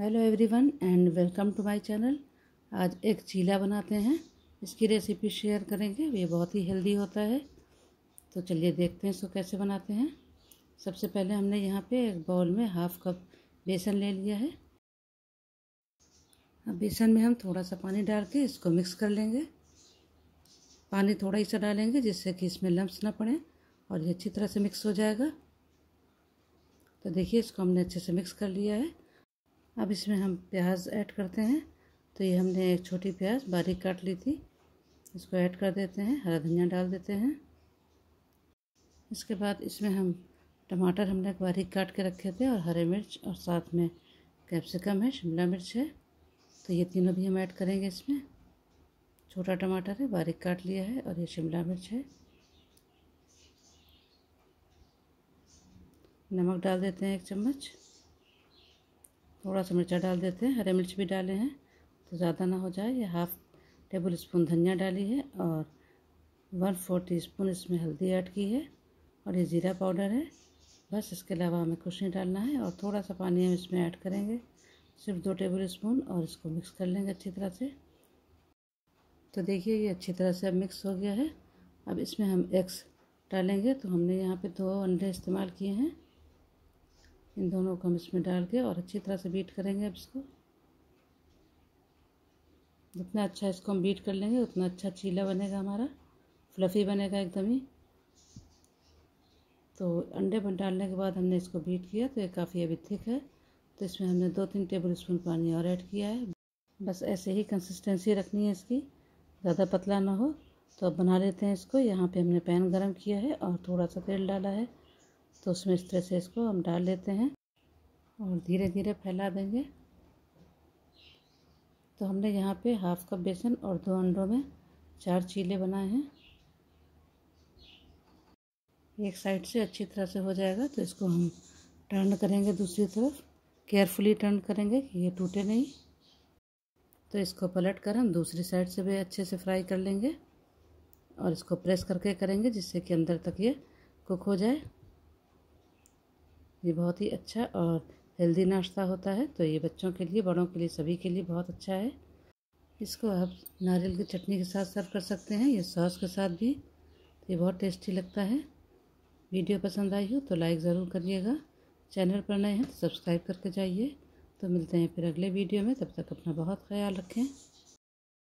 Hello everyone and welcome to my channel. आज एक चीला बनाते हैं, इसकी रेसिपी शेयर करेंगे। ये बहुत ही हेल्दी होता है, तो चलिए देखते हैं इसको कैसे बनाते हैं। सबसे पहले हमने यहाँ पे एक बाउल में हाफ कप बेसन ले लिया है। अब बेसन में हम थोड़ा सा पानी डाल के इसको मिक्स कर लेंगे। पानी थोड़ा ही सा डालेंगे जिससे कि इसमें लम्प्स ना पड़ें और ये अच्छी तरह से मिक्स हो जाएगा। तो देखिए इसको हमने अच्छे से मिक्स कर लिया है। अब इसमें हम प्याज ऐड करते हैं। तो ये हमने एक छोटी प्याज बारीक काट ली थी, इसको ऐड कर देते हैं। हरा धनिया डाल देते हैं। इसके बाद इसमें हम टमाटर हमने बारीक काट के रखे थे और हरे मिर्च और साथ में कैप्सिकम है, शिमला मिर्च है, तो ये तीनों भी हम ऐड करेंगे। इसमें छोटा टमाटर है बारीक काट लिया है और ये शिमला मिर्च है। नमक डाल देते हैं 1 चम्मच, थोड़ा सा मिर्चा डाल देते हैं। हरे मिर्च भी डाले हैं तो ज़्यादा ना हो जाए। ये हाफ टेबल स्पून धनिया डाली है और 1/4 टीस्पून इसमें हल्दी ऐड की है और ये ज़ीरा पाउडर है। बस इसके अलावा हमें कुछ नहीं डालना है और थोड़ा सा पानी हम इसमें ऐड करेंगे, सिर्फ 2 टेबल स्पून, और इसको मिक्स कर लेंगे अच्छी तरह से। तो देखिए ये अच्छी तरह से अब मिक्स हो गया है। अब इसमें हम एग्स डालेंगे। तो हमने यहाँ पर 2 अंडे इस्तेमाल किए हैं। इन दोनों को हम इसमें डाल के और अच्छी तरह से बीट करेंगे। अब इसको जितना अच्छा इसको हम बीट कर लेंगे उतना अच्छा चीला बनेगा हमारा, फ्लफ़ी बनेगा एकदम ही। तो अंडे पर डालने के बाद हमने इसको बीट किया तो ये काफ़ी अभी थिक है। तो इसमें हमने 2-3 टेबल स्पून पानी और ऐड किया है। बस ऐसे ही कंसिस्टेंसी रखनी है इसकी, ज़्यादा पतला ना हो। तो अब बना लेते हैं इसको। यहाँ पर हमने पैन गरम किया है और थोड़ा सा तेल डाला है, तो उसमें इस तरह से इसको हम डाल लेते हैं और धीरे धीरे फैला देंगे। तो हमने यहाँ पे हाफ कप बेसन और 2 अंडों में 4 चीले बनाए हैं। एक साइड से अच्छी तरह से हो जाएगा तो इसको हम टर्न करेंगे दूसरी तरफ, केयरफुली टर्न करेंगे कि ये टूटे नहीं। तो इसको पलट कर हम दूसरी साइड से भी अच्छे से फ्राई कर लेंगे और इसको प्रेस करके करेंगे जिससे कि अंदर तक ये कुक हो जाए। ये बहुत ही अच्छा और हेल्दी नाश्ता होता है, तो ये बच्चों के लिए, बड़ों के लिए, सभी के लिए बहुत अच्छा है। इसको आप नारियल की चटनी के साथ सर्व कर सकते हैं, ये सॉस के साथ भी, तो ये बहुत टेस्टी लगता है। वीडियो पसंद आई हो तो लाइक ज़रूर करिएगा। चैनल पर नए हैं तो सब्सक्राइब करके जाइए। तो मिलते हैं फिर अगले वीडियो में, तब तक अपना बहुत ख्याल रखें।